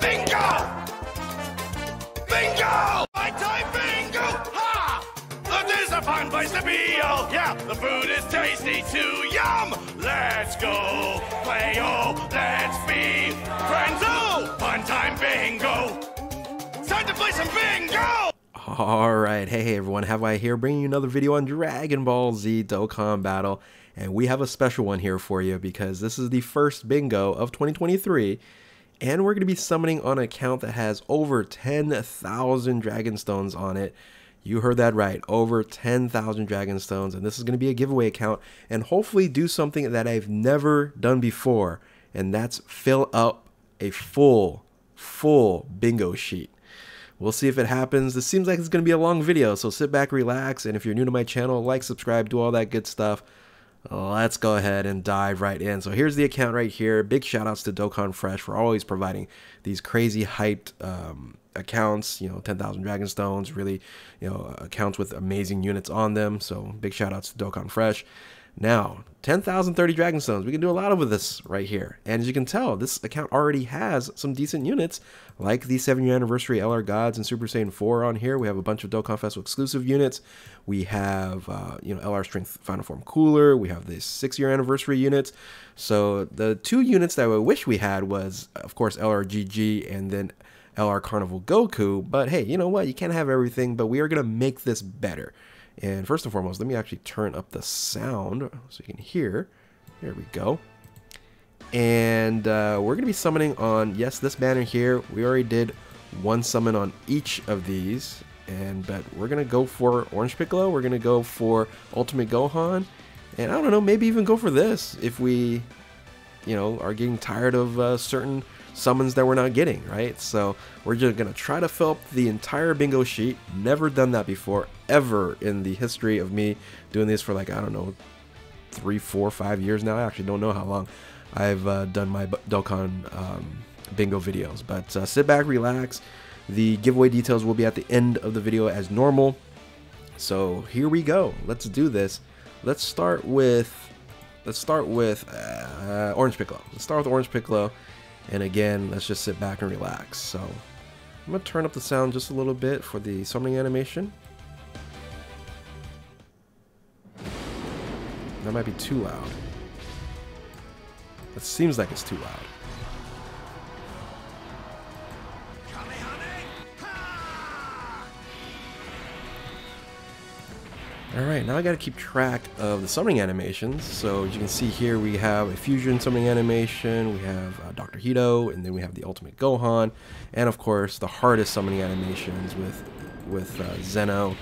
Bingo! Bingo! My time bingo! Ha! This is a fun place to be, oh yeah! The food is tasty too, yum! Let's go play, oh, let's be friends, oh! Fun time bingo! It's time to play some bingo! Alright, hey everyone, Havohei here bringing you another video on Dragon Ball Z Dokkan Battle. And we have a special one here for you because this is the first bingo of 2023. And we're going to be summoning on an account that has over 10,000 Dragonstones on it. You heard that right, over 10,000 Dragonstones. And this is going to be a giveaway account and hopefully do something that I've never done before. And that's fill up a full bingo sheet. We'll see if it happens. This seems like it's going to be a long video, so sit back, relax, and if you're new to my channel, like, subscribe, do all that good stuff. Let's go ahead and dive right in. So here's the account right here. Big shout-outs to Dokkan Fresh for always providing these crazy hyped accounts, you know, 10,000 Dragonstones, really, you know, accounts with amazing units on them. So big shout-outs to Dokkan Fresh. Now, 10,030 Dragonstones. We can do a lot with this right here. And as you can tell, this account already has some decent units, like the 7-year anniversary LR Gods and Super Saiyan 4 on here. We have a bunch of Dokkan Fest exclusive units. We have, you know, LR Strength Final Form Cooler. We have the 6-year anniversary units. So the two units that I wish we had was, of course, LR GG and then LR Carnival Goku. But hey, you know what? You can't have everything, but we are going to make this better. And first and foremost, let me actually turn up the sound so you can hear. There we go. And we're going to be summoning on, yes, this banner here. We already did one summon on each of these. But we're going to go for Orange Piccolo. We're going to go for Ultimate Gohan. And I don't know, maybe even go for this if we, you know, are getting tired of certain summons that we're not getting, right? So we're just gonna try to fill up the entire bingo sheet. Never done that before, ever in the history of me doing this for, like, I don't know, 3, 4, 5 years now. I actually don't know how long I've done my Dokkan bingo videos, but sit back, relax. The giveaway details will be at the end of the video as normal. So here we go, let's do this. Let's start with Orange Piccolo. And again, let's just sit back and relax. So I'm going to turn up the sound just a little bit for the summoning animation. That might be too loud. It seems like it's too loud. Alright, now I gotta keep track of the summoning animations. So as you can see here, we have a fusion summoning animation, we have Dr. Hedo, and then we have the Ultimate Gohan, and of course the hardest summoning animations with Zeno,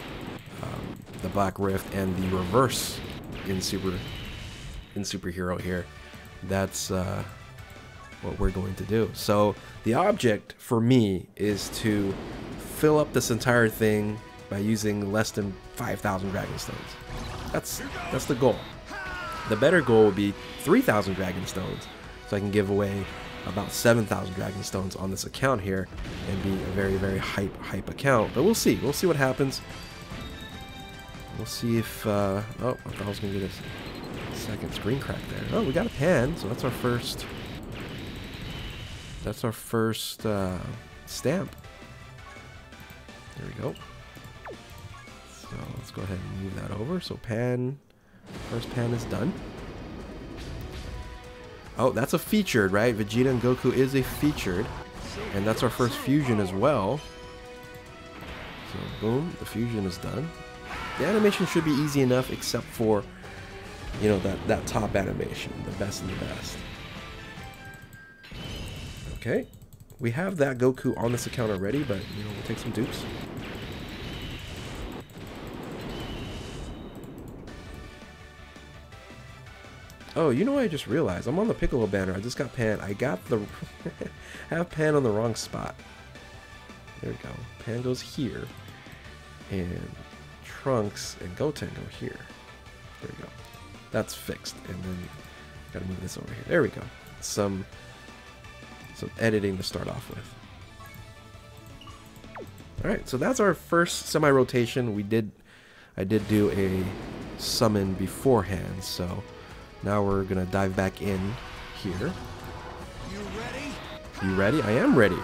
the Black Rift, and the reverse in Superhero here. That's what we're going to do. So the object for me is to fill up this entire thing by using less than 5,000 Dragonstones. That's the goal. The better goal would be 3,000 Dragonstones, so I can give away about 7,000 Dragonstones on this account here and be a very, very hype account. But we'll see. We'll see what happens. We'll see if oh, I thought I was gonna get a second screen crack there. Oh, we got a Pan, so that's our first. That's our first stamp. There we go. So let's go ahead and move that over. So Pan, first Pan is done. Oh, that's a featured, right? Vegeta and Goku is a featured. And that's our first fusion as well. So boom, the fusion is done. The animation should be easy enough except for, you know, that top animation, the best and the best. Okay, we have that Goku on this account already, but, you know, we'll take some dupes. Oh, you know what I just realized? I'm on the Piccolo banner. I just got Pan. I got the... I have Pan on the wrong spot. There we go. Pan goes here. And Trunks and Goten go here. There we go. That's fixed. And then gotta move this over here. There we go. Some editing to start off with. Alright, so that's our first semi-rotation. I did do a summon beforehand, so... Now we're going to dive back in here. You ready? I am ready.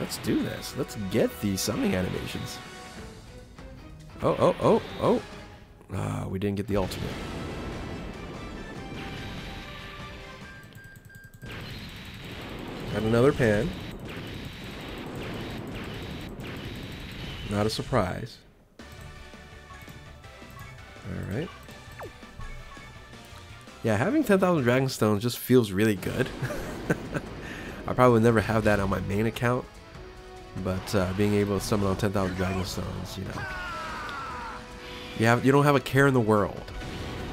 Let's do this. Let's get these summoning animations. Oh, oh, oh, oh. Ah, we didn't get the alternate. Got another Pan. Not a surprise. Alright. Yeah, having 10,000 Dragonstones just feels really good. I probably would never have that on my main account, but being able to summon on 10,000 Dragonstones, you know, you don't have a care in the world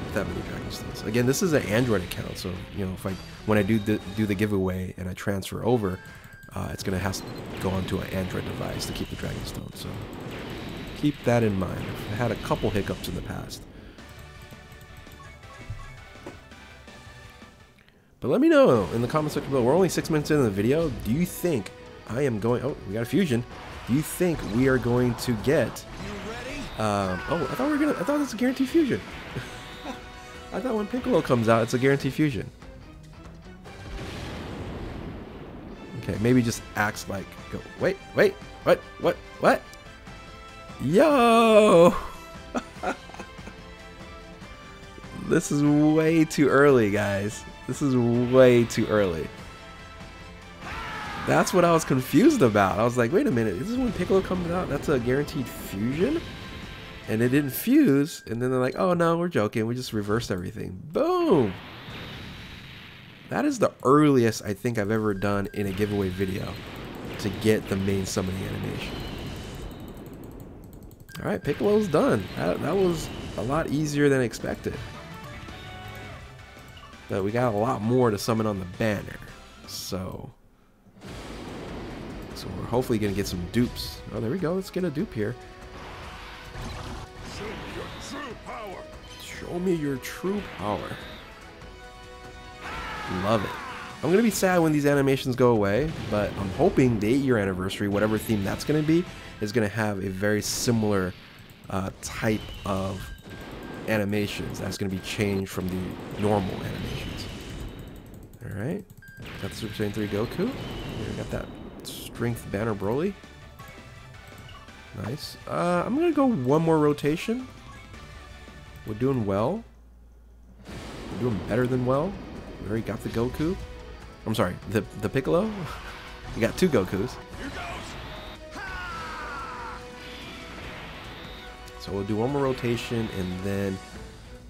with that many Dragonstones. Again, this is an Android account, so you know, if when I do the giveaway and I transfer over, it's gonna have to go onto an Android device to keep the Dragonstone. So keep that in mind. I had a couple hiccups in the past. But let me know in the comment section below. We're only 6 minutes into the video. Do you think I am going... Oh, we got a fusion. Do you think we are going to get... oh, I thought we were going to... I thought it's a guaranteed fusion. I thought when Piccolo comes out, it's a guaranteed fusion. Okay, maybe just acts like... Go, wait, wait, what? Yo! This is way too early, guys. This is way too early. That's what I was confused about. I was like, wait a minute, is this when Piccolo comes out? That's a guaranteed fusion? And it didn't fuse. And then they're like, oh no, we're joking. We just reversed everything. Boom! That is the earliest I think I've ever done in a giveaway video to get the main summoning animation. Alright, Piccolo's done. That was a lot easier than expected. But we got a lot more to summon on the banner, so we're hopefully gonna get some dupes. Oh, there we go. Let's get a dupe here. Show me your true power. Show me your true power. Love it. I'm gonna be sad when these animations go away, but I'm hoping the 8-year anniversary, whatever theme that's gonna be, is gonna have a very similar type of animations that's going to be changed from the normal animations. Alright, got the Super Saiyan 3 Goku. We got that Strength Banner Broly. Nice. I'm going to go one more rotation. We're doing well. We're doing better than well. We already got the Goku. I'm sorry, the Piccolo. We got two Gokus. So we'll do one more rotation and then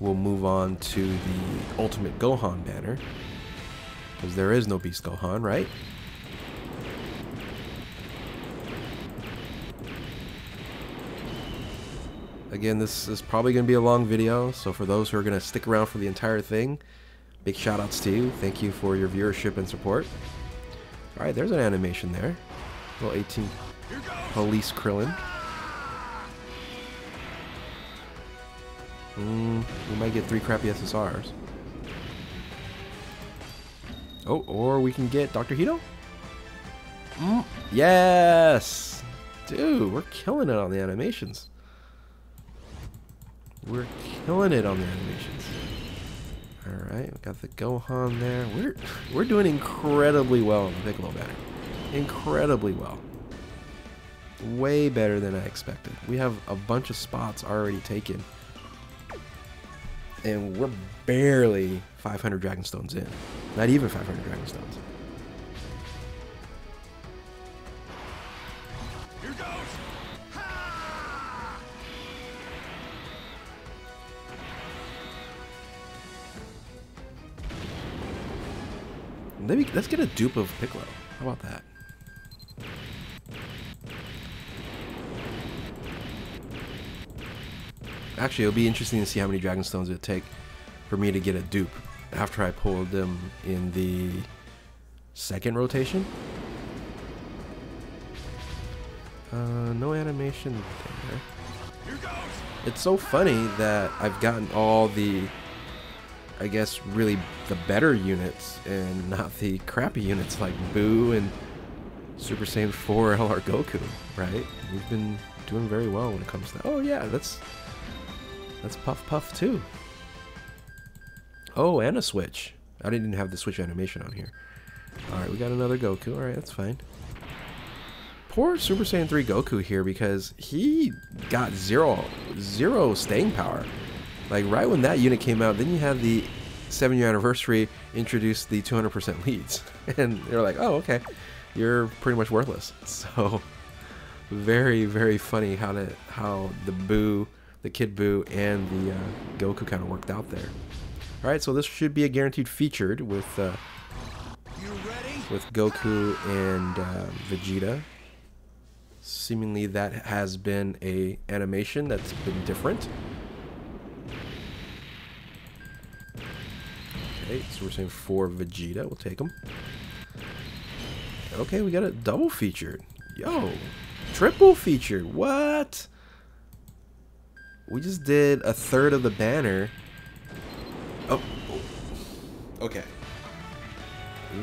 we'll move on to the Ultimate Gohan banner. Because there is no Beast Gohan, right? Again, this is probably going to be a long video. So for those who are going to stick around for the entire thing, big shout outs to you. Thank you for your viewership and support. Alright, there's an animation there. Little 18 Police Krillin. We might get 3 crappy SSRs. Oh, or we can get Dr. Hedo? Yes! Dude, we're killing it on the animations. We're killing it on the animations. Alright, we got the Gohan there. We're doing incredibly well on the Piccolo banner. Incredibly well. Way better than I expected. We have a bunch of spots already taken. And we're barely 500 Dragonstones in. Not even 500 Dragonstones. Here goes. Ha! Maybe let's get a dupe of Piccolo. How about that? Actually, it'll be interesting to see how many Dragonstones it would take for me to get a dupe after I pulled them in the second rotation. No animation there. It's so funny that I've gotten all the, I guess, really the better units and not the crappy units like Boo and Super Saiyan 4 LR Goku, right? We've been doing very well when it comes to that. Oh yeah, that's... That's Puff Puff too. Oh, and a switch. I didn't even have the switch animation on here. Alright, we got another Goku. Alright, that's fine. poor Super Saiyan 3 Goku here, because he got zero staying power. Like, right when that unit came out, then you had the 7-year anniversary introduce the 200% leads. And they're like, oh, okay, you're pretty much worthless. So, very, very funny how the Boo, the Kid Boo, and the Goku kind of worked out there. All right, so this should be a guaranteed featured with Goku and Vegeta. Seemingly that has been a animation that's been different. Okay, so we're saying for Vegeta, we'll take him. Okay, we got a double featured. Yo, triple featured, what? We just did a third of the banner. Oh, okay.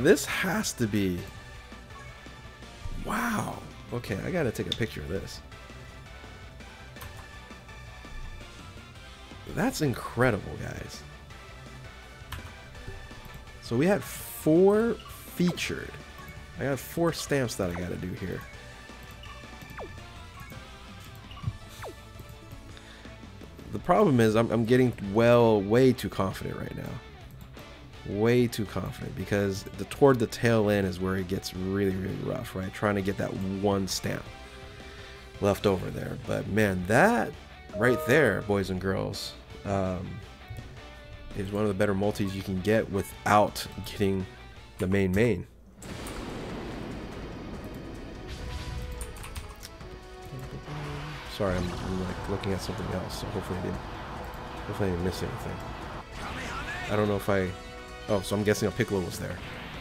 This has to be... Wow. Okay, I gotta take a picture of this. That's incredible, guys. So we had 4 featured. I got 4 stamps that I gotta do here. The problem is I'm getting way too confident right now. Way too confident, because toward the tail end is where it gets really, really rough, right? Trying to get that one stamp left over there. But man, that right there, boys and girls, is one of the better multis you can get without getting the main. Sorry, I'm like looking at something else, so hopefully I didn't miss anything. I don't know if I... Oh, so I'm guessing a Piccolo was there.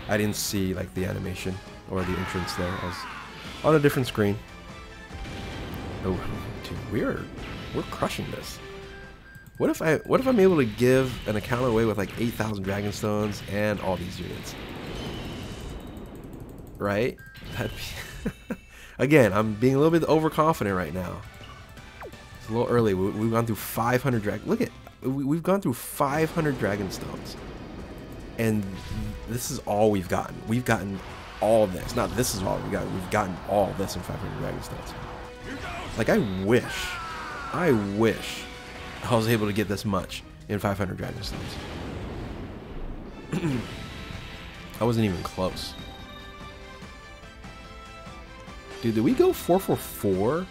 I didn't see like the animation or the entrance there. I was on a different screen. Oh, dude, we're crushing this. What if I'm able to give an account away with like 8,000 Dragonstones and all these units? Right? That'd be again, I'm being a little bit overconfident right now. It's a little early. We've gone through 500 drag. Look at, we've gone through 500 Dragonstones. And this is all we've gotten. We've gotten all this. Not this is all we got. We've gotten all this in 500 Dragonstones. Like, I wish I was able to get this much in 500 Dragonstones. I wasn't even close. Dude, did we go 4-4-4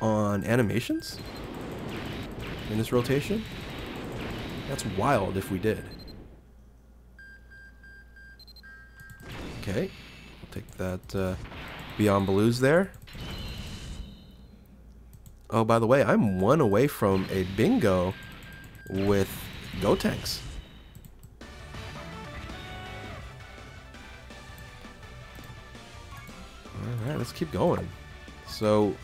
on animations in this rotation? That's wild if we did. Okay, I'll take that Beyond Blues there. Oh, by the way, I'm one away from a bingo with Gotenks. All right, let's keep going. So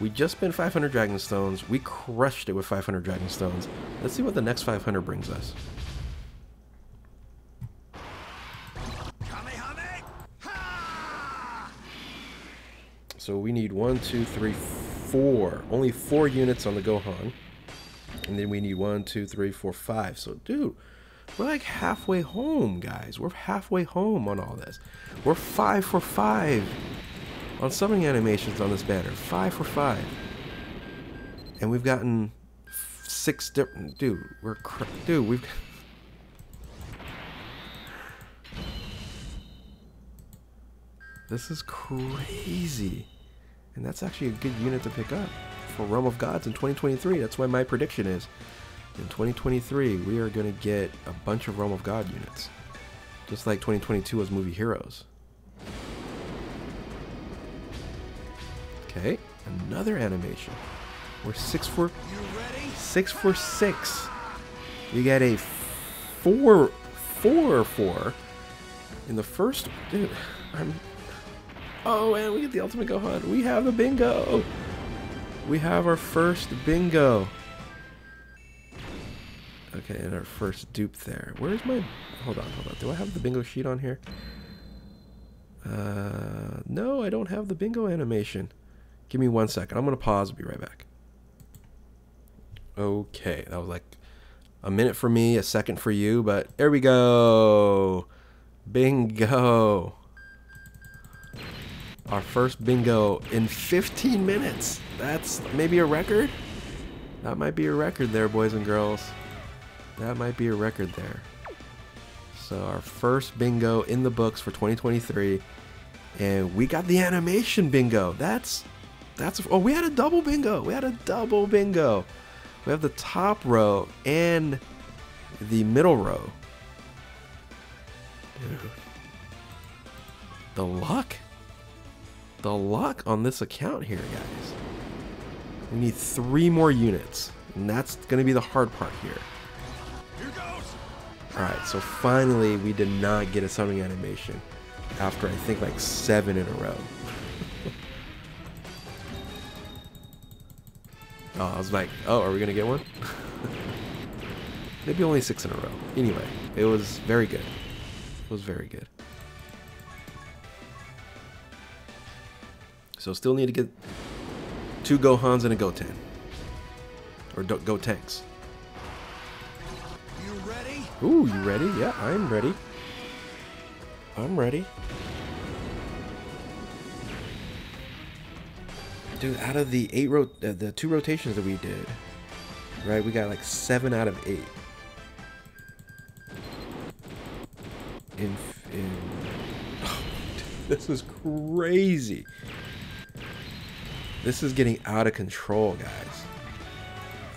we just spent 500 Dragonstones. We crushed it with 500 Dragonstones. Let's see what the next 500 brings us. So we need 1, 2, 3, 4. Only 4 units on the Gohan. And then we need 1, 2, 3, 4, 5. So, dude, we're like halfway home, guys. We're halfway home on all this. We're 5 for 5 on summoning animations on this banner. 5 for 5. And we've gotten 6 different... Dude, we're... Dude, we've... This is crazy. And that's actually a good unit to pick up for Realm of Gods in 2023. That's why my prediction is in 2023, we are going to get a bunch of Realm of God units. Just like 2022 was Movie Heroes. Okay, another animation. We're 6 for 6. We got a 4-4-4 in the first. Dude, oh, and we get the Ultimate Gohan. We have the bingo. We have our first bingo. Okay, and our first dupe there. Where's my... Hold on. Do I have the bingo sheet on here? No, I don't have the bingo animation. Give me 1 second. I'm going to pause and be right back. Okay, that was like a minute for me, a second for you, but there we go. Bingo. Our first bingo in 15 minutes. That's maybe a record? That might be a record there, boys and girls. That might be a record there. So our first bingo in the books for 2023. And we got the animation bingo. That's oh, we had a double bingo. We had a double bingo. We have the top row and the middle row. Dude. The luck on this account here, guys. We need 3 more units, and that's gonna be the hard part here. Alright, so finally we did not get a summoning animation after I think like 7 in a row. Oh, I was like, oh, are we gonna get one? Maybe only 6 in a row. Anyway, it was very good. It was very good. So still need to get 2 Gohans and a Goten. Or Gotenks. You ready? Ooh, you ready? Yeah, I'm ready. I'm ready. Dude, out of the 2 rotations that we did, right? We got like 7 out of 8. Oh, dude, this is crazy. This is getting out of control,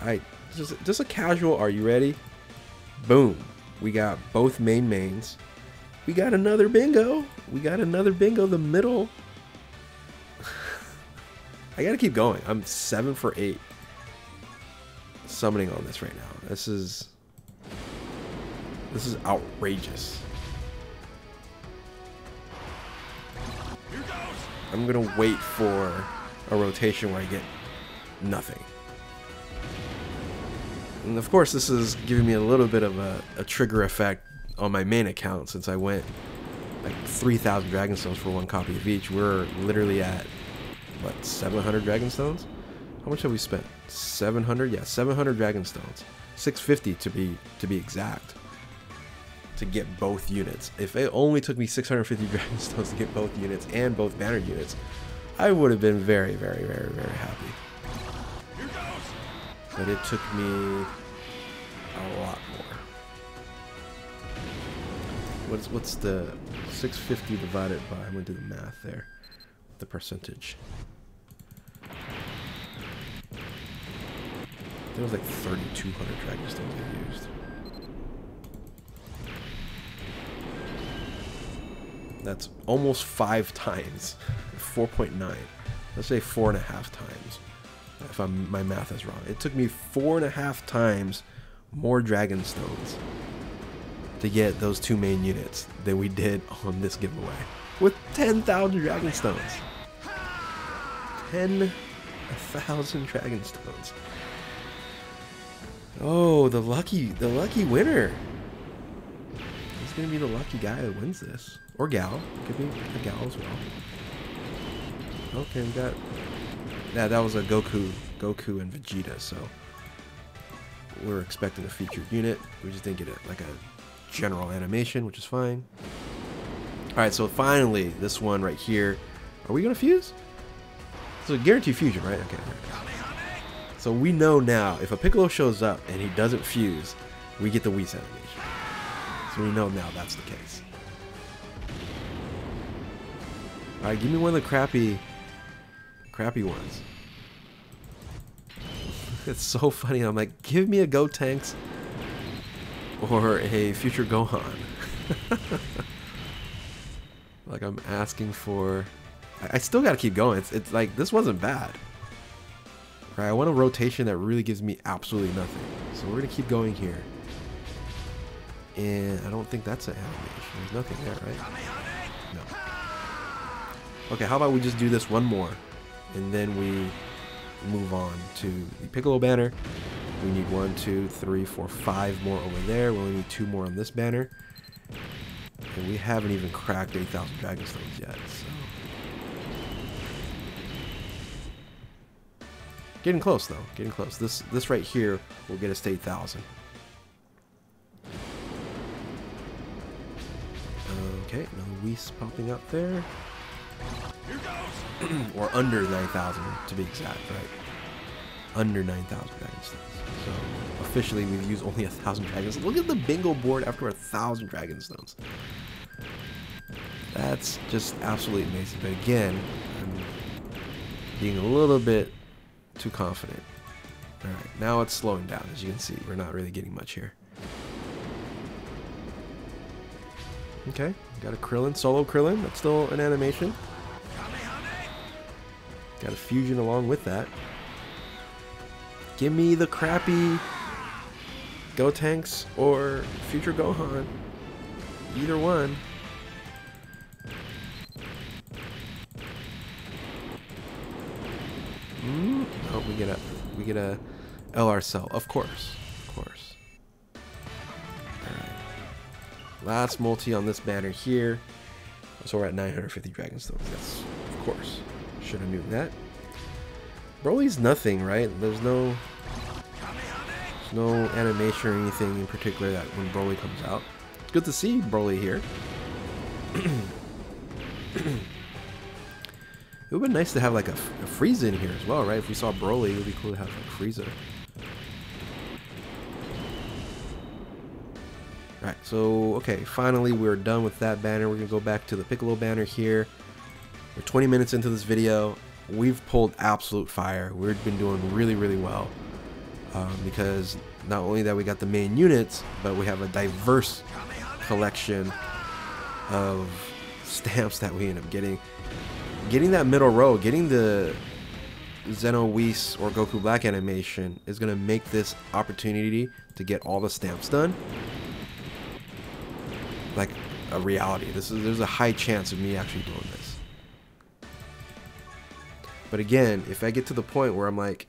guys. Just a casual, are you ready? Boom. We got both mains. We got another bingo. We got another bingo, the middle. I gotta keep going. I'm 7 for 8 summoning on this right now. This is outrageous. Here goes. I'm gonna wait for a rotation where I get nothing. And of course this is giving me a little bit of a trigger effect on my main account, since I went like 3,000 Dragonstones for 1 copy of each. We're literally at what, 700 Dragonstones? How much have we spent? 700? Yeah, 700 Dragonstones. 650 to be exact, to get both units. If it only took me 650 Dragonstones to get both units and both banner units, I would have been very, very, very, very happy. Here goes. But it took me a lot more. What's the 650 divided by? I'm gonna do the math there. The percentage. There was like 3,200 Dragonstones I used. That's almost 5 times, 4.9. Let's say 4.5 times, if my math is wrong. It took me 4.5 times more Dragonstones to get those 2 main units than we did on this giveaway. With 10,000 Dragonstones. 10,000 Dragonstones. Oh, the lucky winner. He's gonna be the lucky guy that wins this. Or gal. Could be a gal as well. Okay, we got... Yeah, that was a Goku and Vegeta, so... We were expecting a featured unit. We just didn't get it, like a general animation, which is fine. Alright, so finally, this one right here... Are we gonna fuse? It's a guaranteed fusion, right? Okay. So we know now, if a Piccolo shows up and he doesn't fuse, we get the Whis animation. So we know now that's the case. Alright, give me one of the crappy ones. It's so funny. I'm like, give me a Gotenks or a future Gohan. Like, I'm asking for... I still gotta keep going. It's like, this wasn't bad. Right, I want a rotation that really gives me absolutely nothing. So we're gonna keep going here. And I don't think that's an animation. There's nothing there, right? Okay, how about we just do this one more, and then we move on to the Piccolo banner. We need 1, 2, 3, 4, 5 more over there. We only need 2 more on this banner. And we haven't even cracked 8,000 Dragonstones yet, so... Getting close, though. Getting close. This right here will get us to 8,000. Okay, no Whis popping up there. Here goes. Or under 9,000 to be exact, right? Under 9,000 Dragonstones. So officially we've used only 1,000 Dragonstones. Look at the bingo board after 1,000 Dragonstones. That's just absolutely amazing. But again, I'm being a little bit too confident. All right, now it's slowing down. As you can see, we're not really getting much here. Okay, got a Krillin, solo Krillin. That's still an animation. Got a fusion along with that. Give me the crappy Gotenks or Future Gohan. Either one. Oh, we get a LR cell, of course, of course. Alright. Last multi on this banner here. So we're at 950 Dragonstones. Yes, of course. Should have knew that. Broly's nothing, right? There's no animation or anything in particular that when Broly comes out. It's good to see Broly here. It would have been nice to have like a Frieza in here as well, right? If we saw Broly, it would be cool to have like Frieza. Alright, so, okay, finally we're done with that banner. We're going to go back to the Piccolo banner here. We're 20 minutes into this video. We've pulled absolute fire. We've been doing really, really well. Because not only that we got the main units, but we have a diverse collection of stamps that we end up getting. Getting that middle row, getting the Zeno Whis or Goku Black animation is going to make this opportunity to get all the stamps done like a reality. There's a high chance of me actually doing this. But again, if I get to the point where I'm like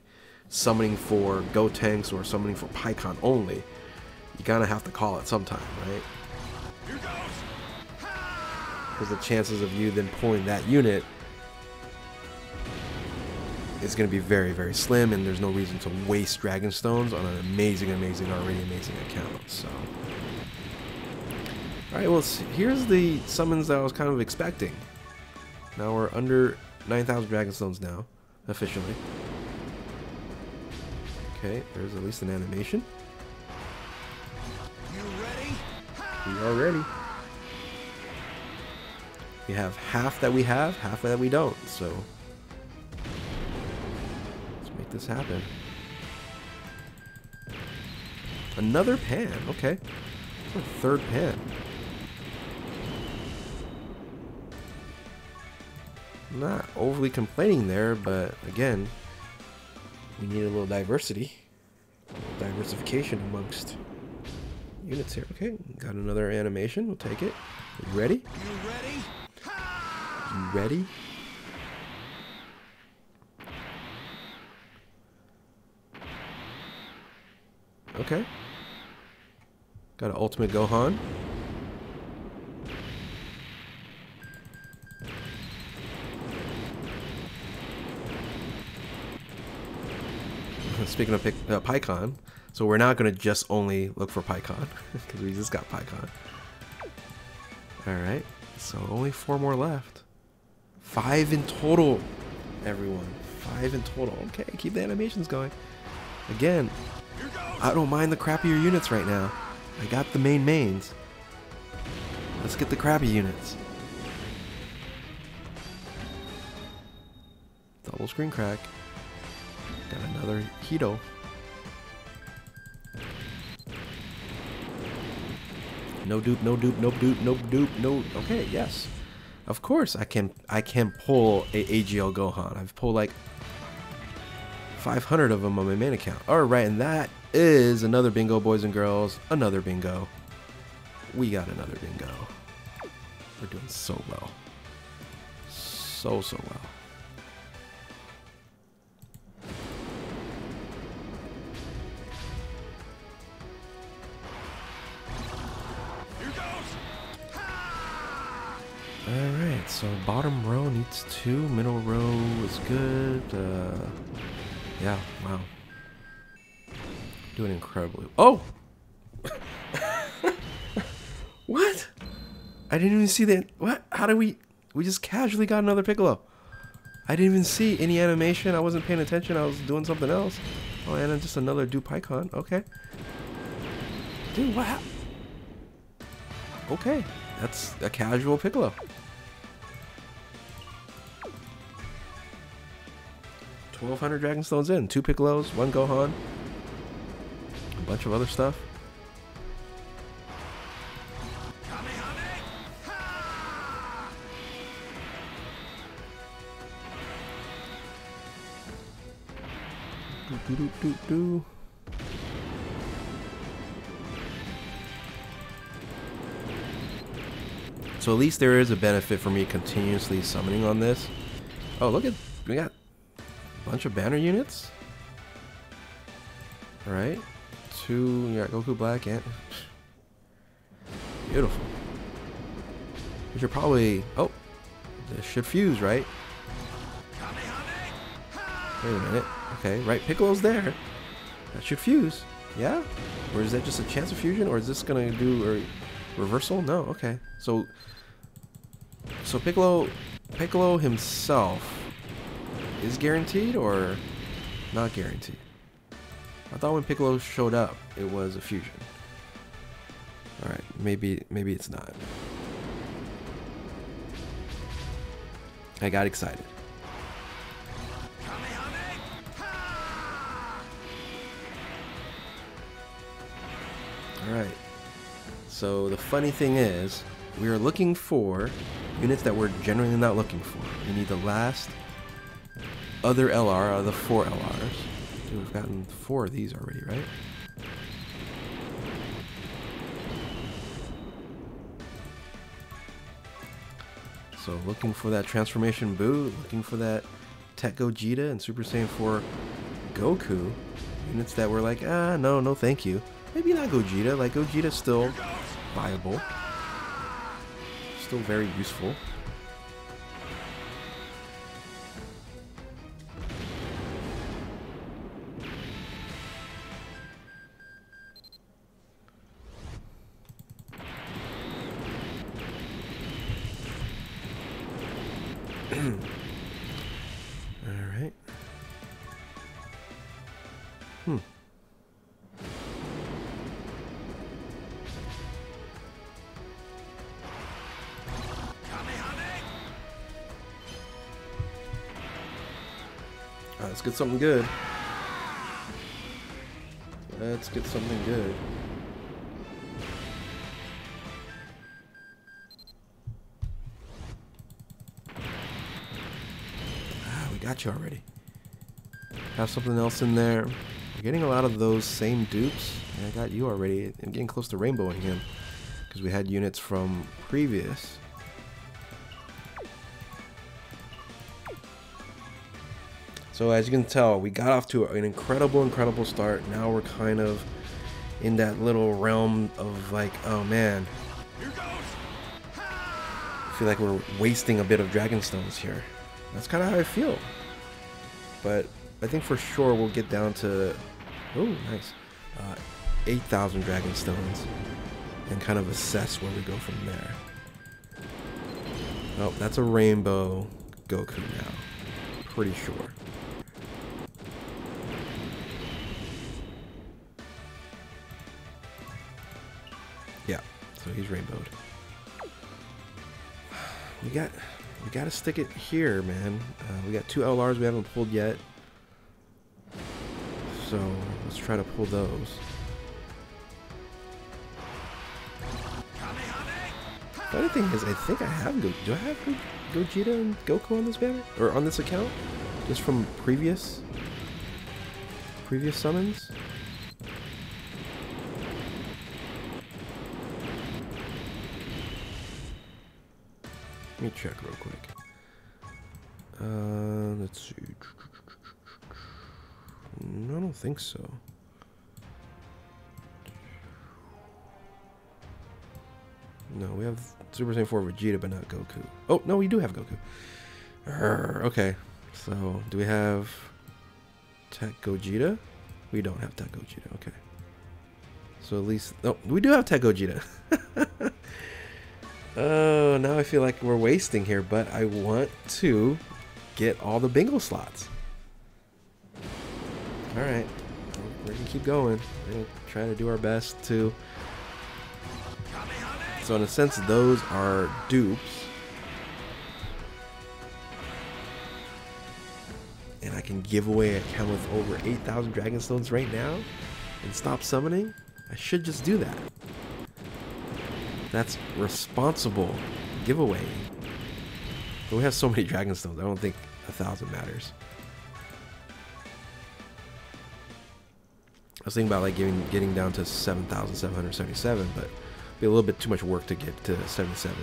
summoning for Gotenks or summoning for PyCon only, you kind of have to call it sometime, right? Here goes. Because the chances of you then pulling that unit is going to be very, very slim, and there's no reason to waste Dragonstones on an amazing, amazing, already amazing account. So, all right, well, here's the summons that I was kind of expecting. Now we're under 9,000 Dragonstones now, officially. Okay, there's at least an animation. You ready? We are ready. We have half that we have, half that we don't. So. This happen. Another Pan. Okay. Our third Pan. I'm not overly complaining there, but again, we need a little diversity. A little diversification amongst units here. Okay. Got another animation. We'll take it. You ready? You ready? You ready? Okay. Got an Ultimate Gohan. Speaking of PyCon, so we're not going to just only look for PyCon because we just got PyCon. Alright, so only 4 more left. 5 in total, everyone. 5 in total. Okay, keep the animations going. Again, I don't mind the crappier units right now. I got the mains. Let's get the crappy units. Double screen crack. Got another Hedo. No dupe, no dupe, no dupe, no dupe, no. Okay, yes. Of course I can pull a AGL Gohan. I've pulled like 500 of them on my main account. Alright, and that is another bingo, boys and girls. Another bingo. We got another bingo. We're doing so well. So, so well. Here goes. Alright, so bottom row needs 2. Middle row is good. Yeah, wow. Doing incredibly. Oh! What? I didn't even see that. What? How do we? We just casually got another Piccolo. I didn't even see any animation. I wasn't paying attention. I was doing something else. Oh, and just another Dupycon. Okay. Dude, what happened? Okay. That's a casual Piccolo. 1,200 Dragonstones in. 2 Piccolos, 1 Gohan. A bunch of other stuff. Do-do-do-do-do. So at least there is a benefit for me continuously summoning on this. Oh, look at... we got a bunch of banner units. Alright. 2... we got Goku Black and... beautiful. We should probably... oh! This should fuse, right? Wait a minute. Okay, right, Piccolo's there. That should fuse. Yeah? Or is that just a chance of fusion? Or is this gonna do a reversal? No, okay. So Piccolo himself is guaranteed or not guaranteed? I thought when Piccolo showed up, it was a fusion. Alright, maybe it's not. I got excited. Alright, so the funny thing is, we are looking for units that we're generally not looking for. We need the last other LR, or the 4 LRs. Dude, we've gotten 4 of these already, right? So looking for that Transformation Boo, looking for that Tech Gogeta and Super Saiyan 4 Goku. Units that were like, ah, no thank you. Maybe not Gogeta, like Gogeta's still viable, still very useful. Let's get something good. Let's get something good. Ah, we got you already. Have something else in there. We're getting a lot of those same dupes. And I got you already. I'm getting close to rainbowing him. Because we had units from previous. So as you can tell, we got off to an incredible start. Now we're kind of in that little realm of like, oh man, I feel like we're wasting a bit of Dragonstones here. That's kind of how I feel. But I think for sure we'll get down to, oh nice, 8,000 Dragonstones and kind of assess where we go from there. Oh, that's a rainbow Goku now, pretty sure. So he's rainbowed. We gotta stick it here, man. We got 2 LRs we haven't pulled yet. So let's try to pull those. The other thing is, I think I have Gogeta. Do I have Gogeta and Goku on this banner? Or on this account? Just from previous summons? Let me check real quick. Let's see. No, I don't think so. No, we have Super Saiyan 4 Vegeta, but not Goku. Oh, no, we do have Goku. Okay, so do we have Tech Gogeta? We don't have Tech Gogeta, okay. So at least... oh, we do have Tech Gogeta. So now I feel like we're wasting here, but I want to get all the bingo slots. Alright, we're going to keep going. We're going to try to do our best to... So in a sense, those are dupes. And I can give away a count of over 8,000 Dragonstones right now and stop summoning. I should just do that. That's responsible giveaway. But we have so many Dragonstones, I don't think 1,000 matters. I was thinking about like getting down to 7,777, but it'd be a little bit too much work to get to 77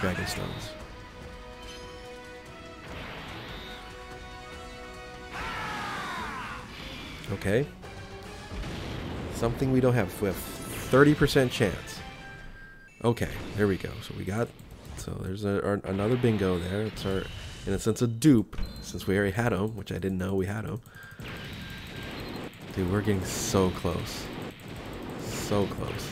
Dragonstones. Okay. Something we don't have. We have 30% chance. Okay, there we go. So we got... So there's another bingo there. It's our, in a sense, a dupe. Since we already had them, which I didn't know we had them. Dude, we're getting so close. So close.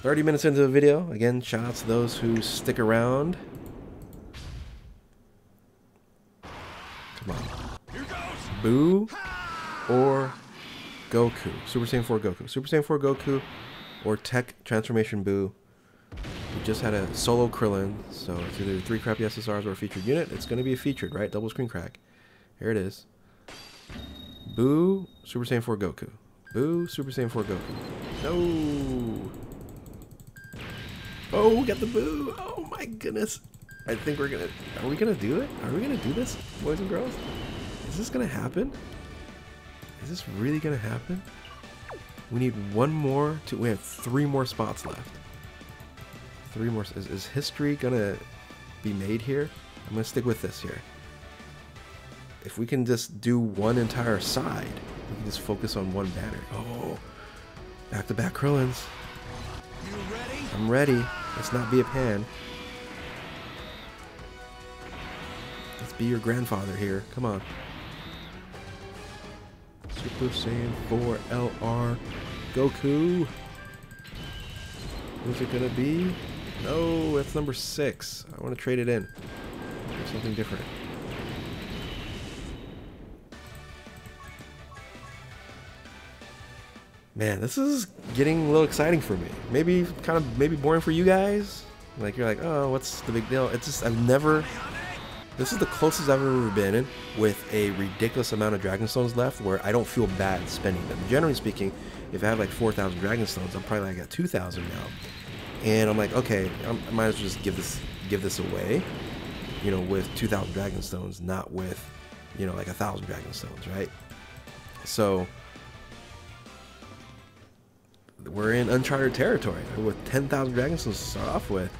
Thirty minutes into the video. Again, shout out to those who stick around. Come on. Boo or Goku. Super Saiyan 4 Goku. Super Saiyan 4 Goku or Tech Transformation Boo. We just had a solo Krillin. So it's either 3 crappy SSRs or a featured unit. It's going to be a featured, right? Double screen crack. Here it is. Boo, Super Saiyan 4 Goku. Boo, Super Saiyan 4 Goku. No. Oh, we got the boo. Oh my goodness. I think we're gonna... Are we gonna do it? Are we gonna do this, boys and girls? Is this gonna happen? Is this really gonna happen? We need one more to... We have 3 more spots left. 3 more... Is history gonna be made here? I'm gonna stick with this here. If we can just do one entire side, we can just focus on one banner. Oh, back-to-back Krillins. You ready? I'm ready. Let's not be a Pan. Be your grandfather here. Come on. Super Saiyan 4 LR Goku. Who's it gonna be? No, that's number 6. I want to trade it in. There's something different. Man, this is getting a little exciting for me. Maybe kind of maybe boring for you guys. Like you're like, oh, what's the big deal? It's just I've never... This is the closest I've ever been in with a ridiculous amount of Dragonstones left where I don't feel bad spending them. Generally speaking, if I have like 4,000 Dragonstones, I'm probably like at 2,000 now. And I'm like, okay, I might as well just give this away, you know, with 2,000 Dragonstones, not with, you know, like 1,000 Dragonstones, right? So, we're in uncharted territory with 10,000 Dragonstones to start off with.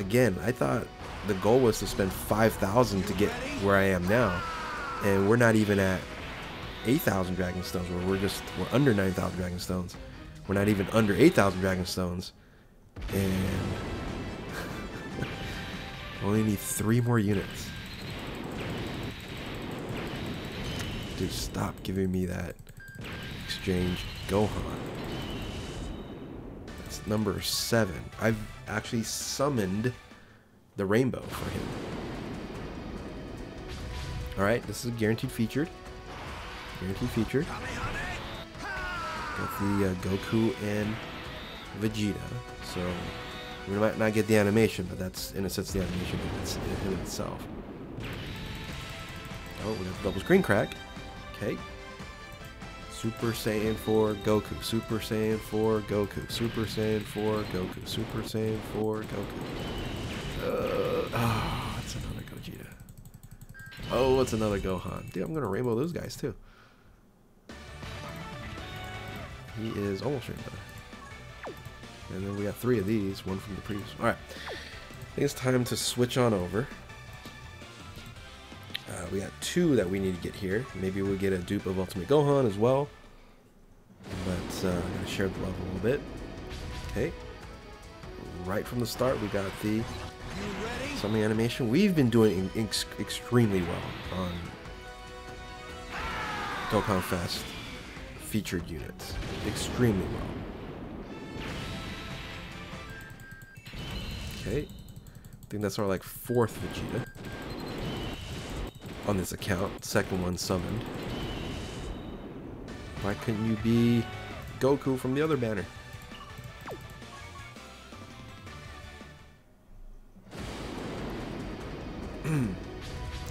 Again, I thought the goal was to spend 5,000 to get where I am now, and we're not even at 8,000 Dragonstones. Where we're under 9,000 Dragonstones. We're not even under 8,000 Dragonstones, and only need 3 more units. Dude, stop giving me that exchange Gohan. That's number 7. I've actually summoned the rainbow for him. Alright, this is a guaranteed featured. Guaranteed featured. Got the Goku and Vegeta. So, we might not get the animation, but that's, in a sense, the animation in itself. Oh, we got the double screen crack. Okay. Super Saiyan 4 Goku. Super Saiyan 4 Goku. Super Saiyan 4 Goku. Super Saiyan 4 Goku. Oh, it's another Gogeta. Oh, it's another Gohan. Dude, I'm gonna rainbow those guys too. He is almost rainbow. And then we got 3 of these, one from the previous one. Alright. I think it's time to switch on over. We got 2 that we need to get here. Maybe we'll get a dupe of Ultimate Gohan as well. But I'm gonna share the love a little bit. Okay. Right from the start, we got the summon animation. We've been doing extremely well on Dokkan Fest. featured units extremely well. Okay, I think that's our like fourth Vegeta on this account. Second one summoned. Why couldn't you be Goku from the other banner?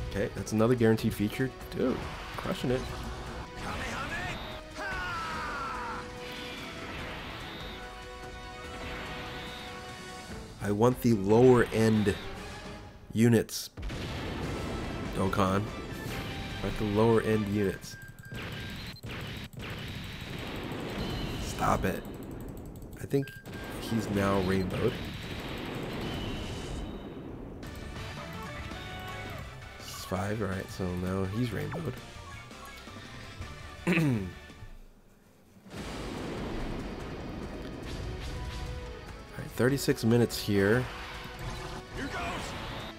Okay, that's another guaranteed feature. Dude, crushing it. I want the lower end units, Dokkan. I want the lower end units. Stop it. I think he's now rainbowed. It's five, alright, so now he's rainbowed. Alright, 36 minutes here.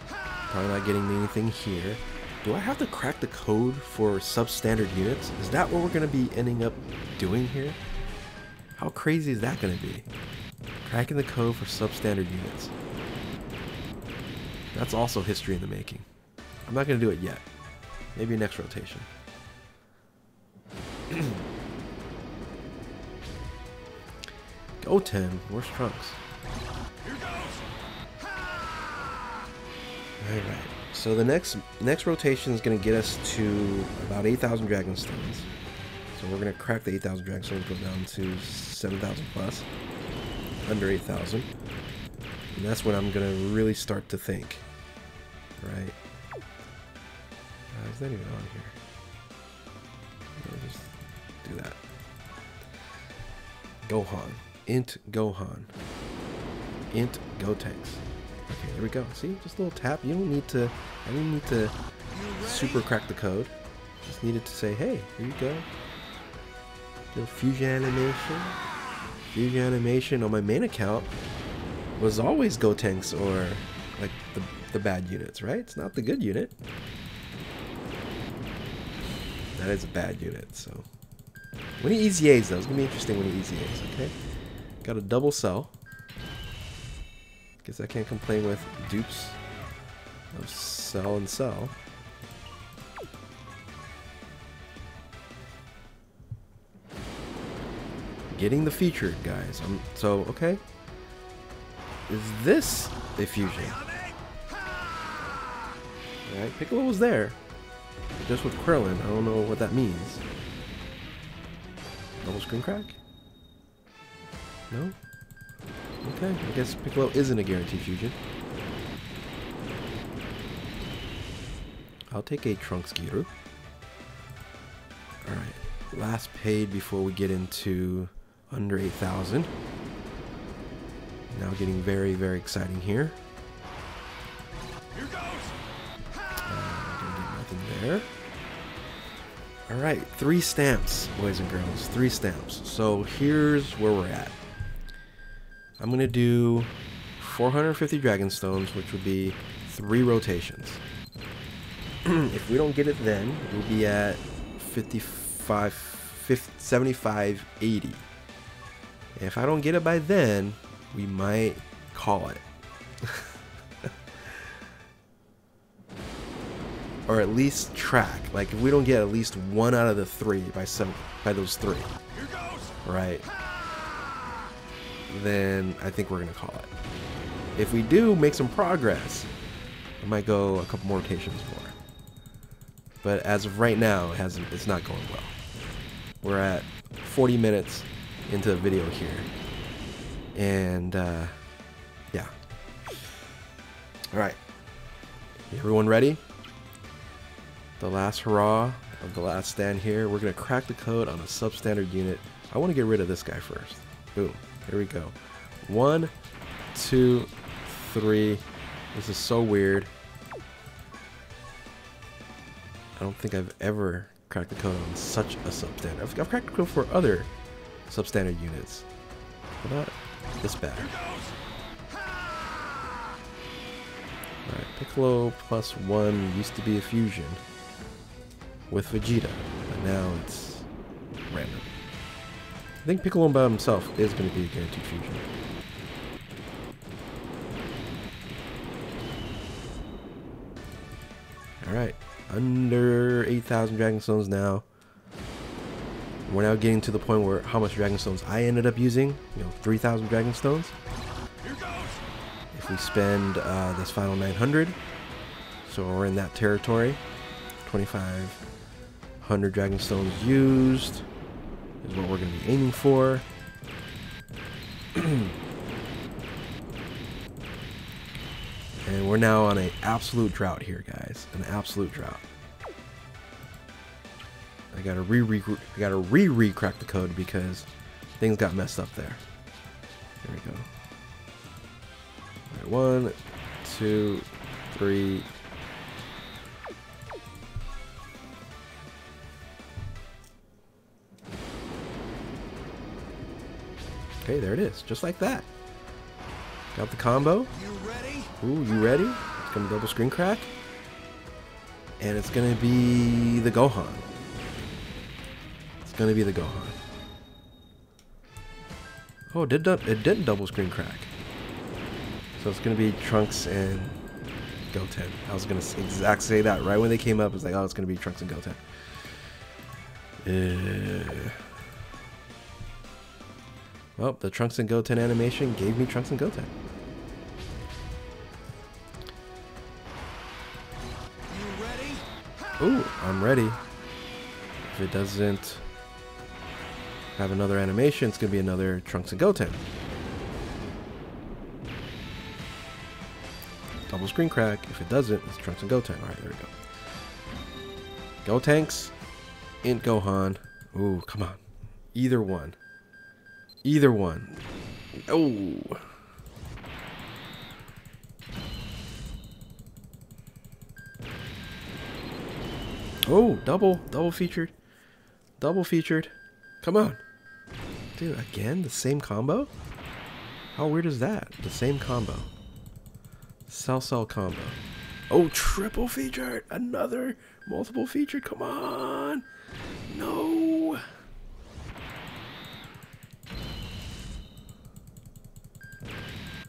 Probably not getting me anything here. Do I have to crack the code for substandard units? Is that what we're going to be ending up doing here? How crazy is that going to be? Cracking the code for substandard units. That's also history in the making. I'm not going to do it yet. Maybe next rotation. Goten, where's Trunks? Alright, so the next rotation is going to get us to about 8,000 Dragonstones. So we're going to crack the 8,000 Dragonstones, go down to 7,000 plus, under 8,000. And that's when I'm going to really start to think, right? Is that even on here? I'll just do that. Gohan. Int Gohan. Int Gotex. Okay, there we go. See? Just a little tap. You don't need to, I didn't need to super crack the code. Just needed to say, hey, here you go. Fusion animation. Fusion animation on my main account was always Gotenks or like the bad units, right? It's not the good unit. That is a bad unit, so. When he EZAs though, it's gonna be interesting when he EZAs, okay? Got a double cell. Guess I can't complain with dupes of cell and cell. Getting the feature, guys. Okay. Is this a fusion? Alright, Piccolo was there. Just with Krillin. I don't know what that means. Double screen crack? No? Okay, I guess Piccolo isn't a guaranteed fusion. I'll take a Trunks Giru. Alright, last paid before we get into under 8,000. Now getting very, very exciting here. Here goes. Gonna do nothing there. All right, 3 stamps, boys and girls. 3 stamps. So here's where we're at. I'm gonna do 450 Dragonstones, which would be 3 rotations. If we don't get it, then we'll be at 75, 80. If I don't get it by then, we might call it. Or at least track. Like if we don't get at least one out of the 3 by those 3, right? Then I think we're gonna call it. If we do make some progress, I might go a couple more rotations more. But as of right now, it's not going well. We're at 40 minutes into the video here, and yeah. All right, everyone ready? The last hurrah of the last stand here. We're gonna crack the code on a substandard unit. I want to get rid of this guy first. Boom. Here we go. 1, 2, 3. This is so weird. I don't think I've ever cracked the code on such a substandard. I've cracked the code for other substandard units, but not this bad. Alright, Piccolo plus 1 used to be a fusion with Vegeta, but now it's random. think Piccolo by himself is going to be a guaranteed fusion. Alright, under 8,000 Dragonstones now. We're now getting to the point where how much Dragonstones I ended up using, you know, 3,000 Dragonstones. If we spend this final 900, so we're in that territory, 2,500 Dragonstones used is what we're going to be aiming for. And we're now on an absolute drought here, guys. An absolute drought. I gotta re-crack the code because things got messed up there. There we go. All right, 1, 2, 3. Okay, there it is. Just like that. Got the combo. Ooh, you ready? It's gonna double screen crack. And it's gonna be the Gohan. It's gonna be the Gohan. Oh, it didn't double screen crack. So it's gonna be Trunks and Goten. I was gonna say that right when they came up. It's like, oh, it's gonna be Trunks and Goten. Well, the Trunks and Goten animation gave me Trunks and Goten. Ooh, I'm ready. If it doesn't have another animation, it's going to be another Trunks and Goten. Double screen crack. If it doesn't, it's Trunks and Goten. Alright, there we go. Gotenks and Gohan. Ooh, come on. Either one. Either one. Oh. Oh, double featured. Come on, dude! Again, the same combo. How weird is that? The same combo. Cell combo. Oh, triple featured. Another multiple featured. Come on. No.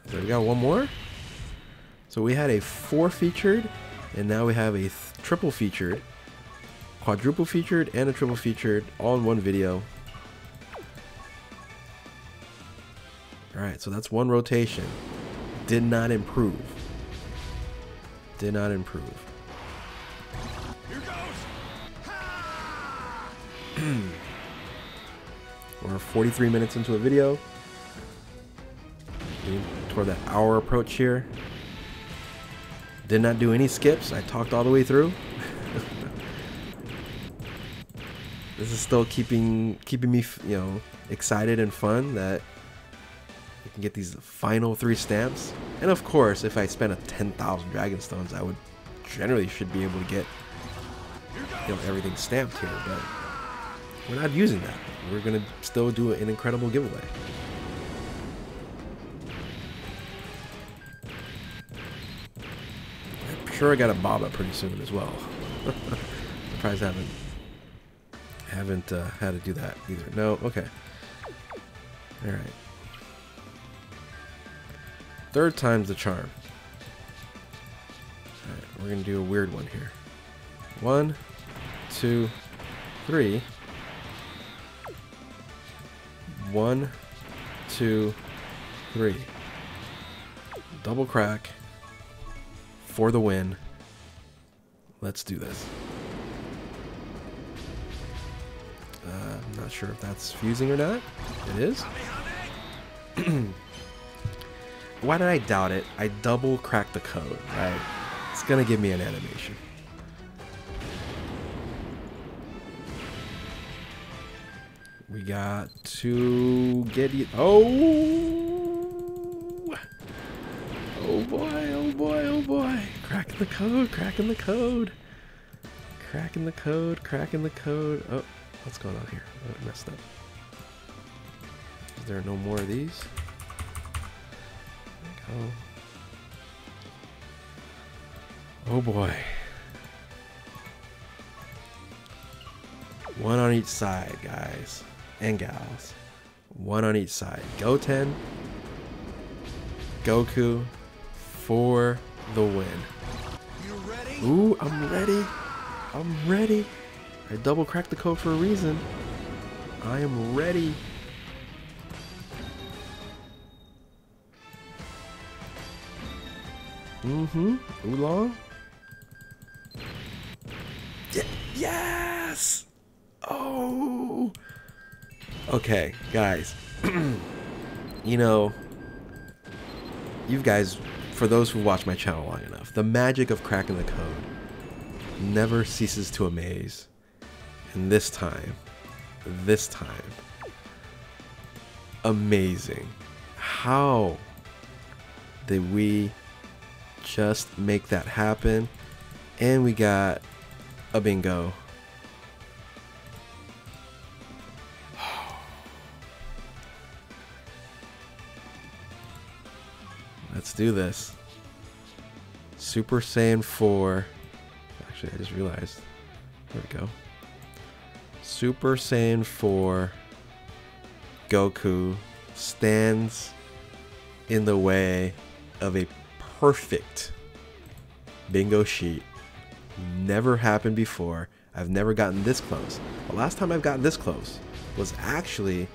So we got one more. So we had a 4 featured, and now we have a triple featured. Quadruple featured and a triple featured all in one video. Alright, so that's one rotation. Did not improve. Did not improve. Here goes. We're 43 minutes into a video. Getting toward that hour approach here. Did not do any skips. I talked all the way through. This is still keeping me, you know, excited and fun that we can get these final 3 stamps. And of course, if I spent a 10,000 Dragonstones, I would generally should be able to get, you know, everything stamped here. But we're not using that. We're gonna still do an incredible giveaway. I'm sure I got a Bob up pretty soon as well. Surprised I haven't. Had to do that either. No, okay. All right. Third time's the charm. All right, we're gonna do a weird one here. 1, 2, 3. 1, 2, 3. Double crack for the win. Let's do this. I'm not sure if that's fusing or not. It is. Why did I doubt it? I double cracked the code, right? It's gonna give me an animation. We got to get it. Oh! Oh boy, oh boy, oh boy. Cracking the code, cracking the code. Cracking the code, cracking the code. Oh. What's going on here? I messed up. Is there no more of these? There we go. Oh boy. One on each side, guys and gals. one on each side. Goten, Goku, for the win. You ready? Ooh, I'm ready. I'm ready. I double cracked the code for a reason. I am ready. Mm-hmm. Oolong. Yes! Oh! Okay, guys. You know, you guys, for those who watch my channel long enough, the magic of cracking the code never ceases to amaze. And this time, amazing. How did we just make that happen? And we got a bingo. Let's do this. Super Saiyan 4. Actually, I just realized. There we go. Super Saiyan 4 Goku stands in the way of a perfect bingo sheet. Never happened before. I've never gotten this close. The last time I've gotten this close was actually,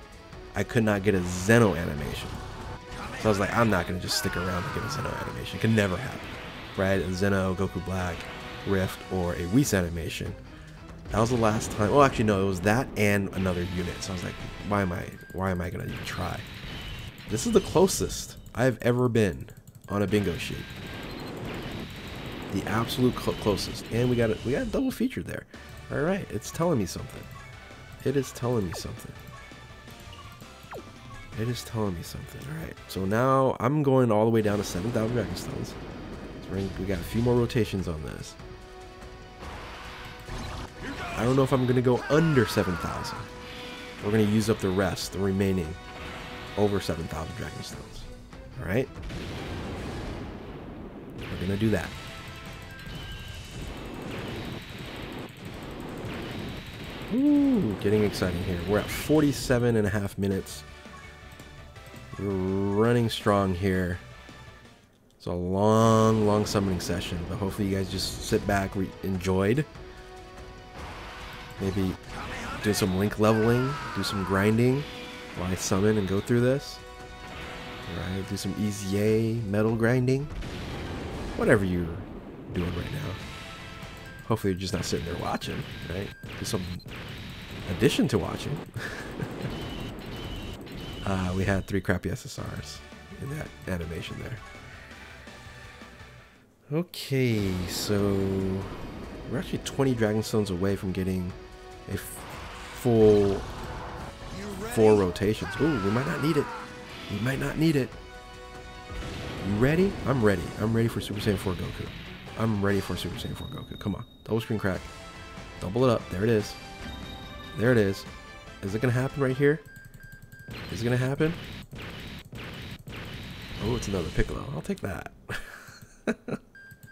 I could not get a Zeno animation. So I was like, I'm not going to just stick around to get a Zeno animation. It can never happen, right? A Zeno, Goku Black, Rift, or a Whis animation. That was the last time. Well, actually, no, it was that and another unit. So I was like, why am I going to even try? This is the closest I've ever been on a bingo sheet. The absolute closest. And we got a double feature there. All right, it's telling me something. It is telling me something. It is telling me something. All right, so now I'm going all the way down to 7,000 Dragonstones. So we got a few more rotations on this. I don't know if I'm going to go under 7,000. We're going to use up the rest, the remaining over 7,000 Dragonstones. All right? We're going to do that. Ooh, getting exciting here. We're at 47.5 minutes. We're running strong here. It's a long, long summoning session, but hopefully you guys just sit back, enjoyed. Maybe do some link leveling, do some grinding while I summon and go through this. Alright, do some EZA metal grinding. Whatever you're doing right now. Hopefully you're just not sitting there watching, right? Do some addition to watching. We had 3 crappy SSRs in that animation there. Okay, so we're actually 20 Dragonstones away from getting a full 4 rotations. Ooh, we might not need it. We might not need it. You ready? I'm ready. I'm ready for Super Saiyan 4 Goku. I'm ready for Super Saiyan 4 Goku. Come on. Double screen crack. Double it up. There it is. There it is. Is it going to happen right here? Is it going to happen? Oh, it's another Piccolo. I'll take that.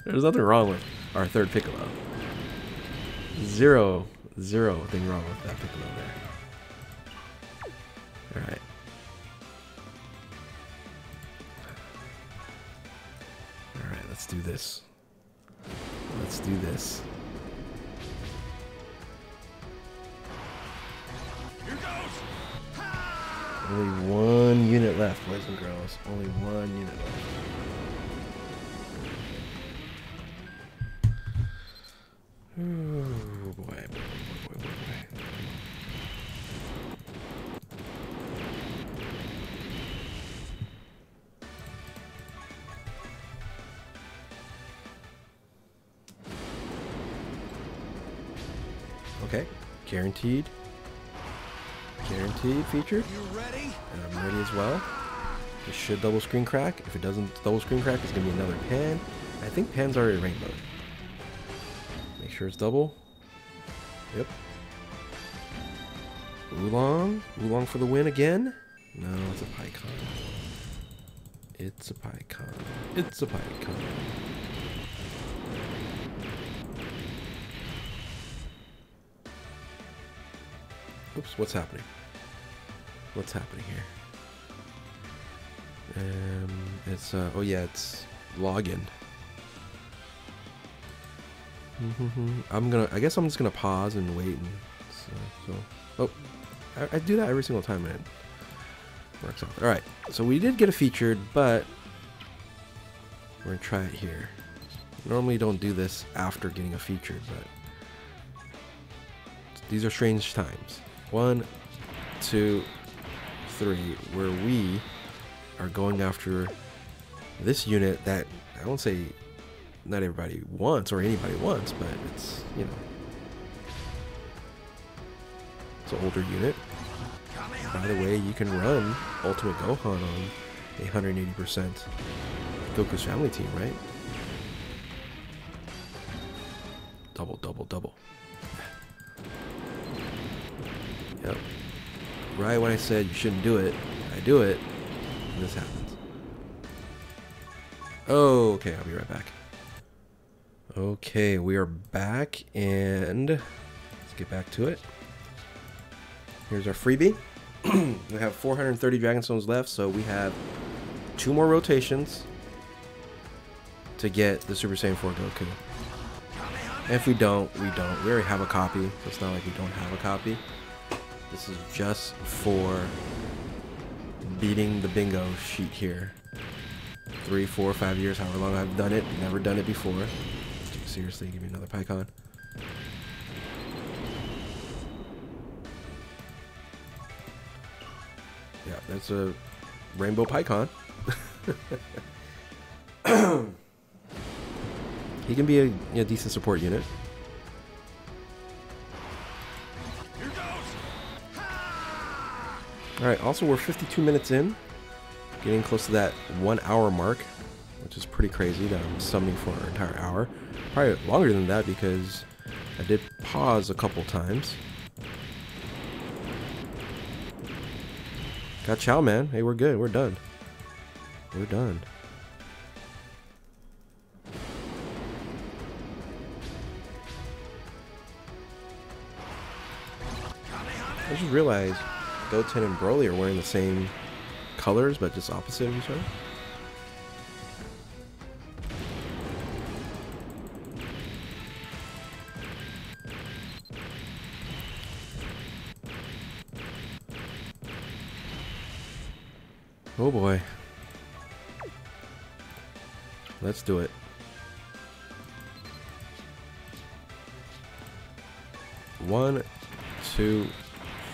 There's nothing wrong with our 3rd Piccolo. Zero thing wrong with that Piccolo there. All right. All right, let's do this. Let's do this. Here goes. Only one unit left, boys and girls. Only one unit left. Oh boy, boy, boy, boy, boy, boy. Okay, guaranteed. Guaranteed feature. You ready? And I'm ready as well. It should double screen crack. If it doesn't double screen crack, it's gonna be another pan. I think pan's already rainbowed. Make sure it's double. Yep. Oolong. Oolong for the win again. No, it's a PyCon. It's a PyCon. It's a PyCon. Oops, what's happening? What's happening here? It's oh yeah, it's login. I guess I'm just gonna pause and wait. And so oh, I do that every single time, man. Works out. All right, so we did get a featured, but we're gonna try it here. Normally don't do this after getting a featured, but these are strange times. 1, 2, 3, where we are going after this unit that I won't say not everybody wants or anybody wants, but it's, you know, it's an older unit. By the way, you can run Ultimate Gohan on 180% Goku's family team, right? Double, double, double. Yep. Right when I said you shouldn't do it, I do it, and this happens. Oh, okay, I'll be right back. Okay, we are back, and let's get back to it. Here's our freebie. We have 430 Dragonstones left, so we have 2 more rotations to get the Super Saiyan 4 Goku. And if we don't, we don't. We already have a copy, so it's not like we don't have a copy. This is just for beating the bingo sheet here. 3, 4, 5 years, however long I've done it. Never done it before. Seriously, give me another PyCon. Yeah, that's a rainbow PyCon. He can be a decent support unit. Alright, also we're 52 minutes in. Getting close to that 1 hour mark, which is pretty crazy that I'm summoning for an entire hour. Probably longer than that because I did pause a couple times. Got Chow, man. Hey, we're good. We're done. We're done. I just realized Goten and Broly are wearing the same colors, but just opposite of each other. Oh boy. Let's do it. One, two,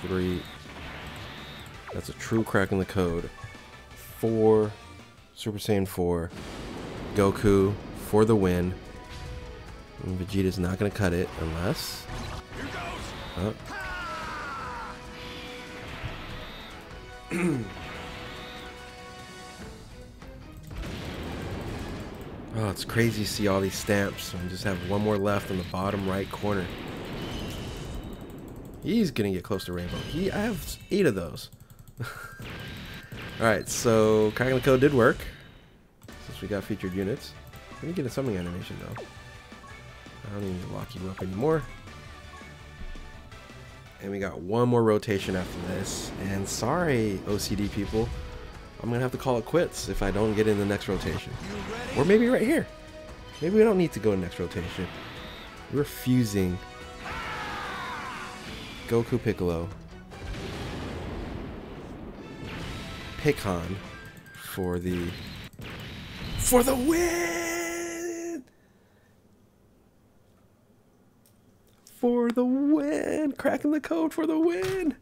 three. That's a true crack in the code. 4, Super Saiyan 4, Goku for the win. And Vegeta's not gonna cut it unless. Oh. Oh, it's crazy to see all these stamps. I just have 1 more left in the bottom right corner. He's gonna get close to rainbow. I have 8 of those. Alright, so cracking the code did work. Since we got featured units. Let me get a summoning animation though. I don't even lock you up anymore. And we got 1 more rotation after this. And sorry, OCD people. I'm gonna have to call it quits if I don't get in the next rotation. Or maybe right here. Maybe we don't need to go to the next rotation. We're fusing Goku Piccolo. Piccon for the win! For the win! Cracking the code for the win!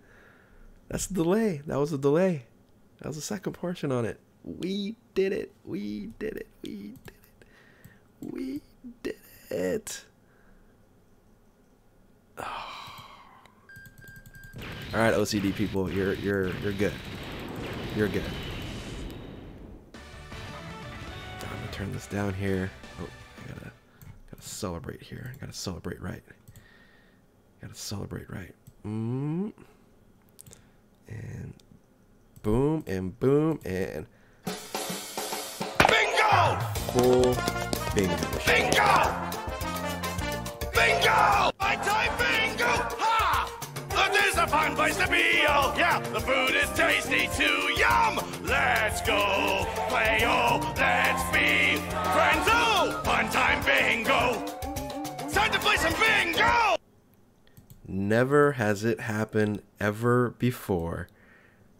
That's the delay. That was a delay. That was the second portion on it. We did it. We did it. We did it. We did it. Oh. All right, OCD people, you're good. You're good. I'm gonna turn this down here. Oh, I gotta celebrate here. I gotta celebrate right. Gotta celebrate right. And. Boom and boom and bingo! Full bingo. Bingo! Bingo! I type bingo! Ha! That is a a fun place to be, oh yeah! The food is tasty too, yum! Let's go play, oh, let's be friends, oh! Fun time bingo! It's time to play some bingo! Never has it happened ever before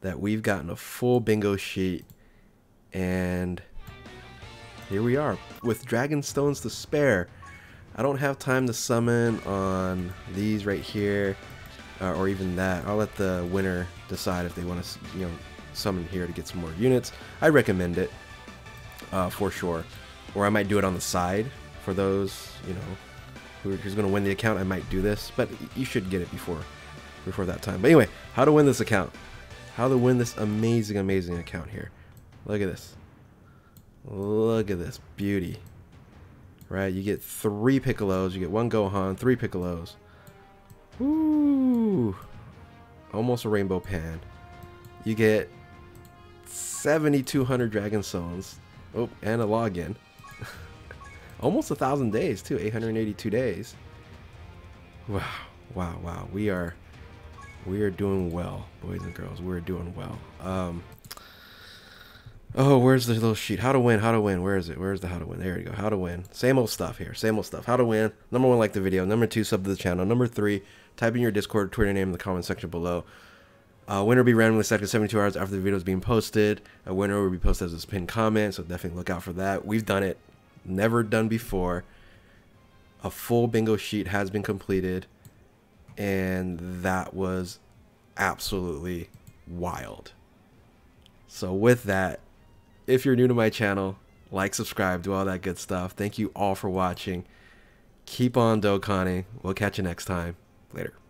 that we've gotten a full bingo sheet, and here we are with Dragonstones to spare. I don't have time to summon on these right here, or even that. I'll let the winner decide if they want to, you know, summon here to get some more units. I recommend it for sure, or I might do it on the side for those, you know, who's going to win the account. I might do this, but you should get it before that time. But anyway, how to win this account? How to win this amazing account here? Look at this. Look at this beauty, right? You get 3 Piccolos, you get 1 Gohan, 3 Piccolos. Ooh, almost a rainbow Pan. You get 7,200 Dragonstones. Oh, and a login. Almost 1,000 days too, 882 days. Wow, wow, wow. We are doing well, boys and girls. We're doing well. Oh, where's the little sheet? How to win, how to win. Where is it? Where's the how to win? There you go. How to win. Same old stuff here. Same old stuff. How to win. Number 1, like the video. Number 2, sub to the channel. Number 3, type in your Discord, Twitter name in the comment section below. Winner will be randomly selected 72 hours after the video is being posted. A winner will be posted as a pinned comment, so definitely look out for that. We've done it. Never done before. A full bingo sheet has been completed, and that was absolutely wild. So with that, if you're new to my channel, like, subscribe, do all that good stuff. Thank you all for watching. Keep on Dokkaning. We'll catch you next time. Later.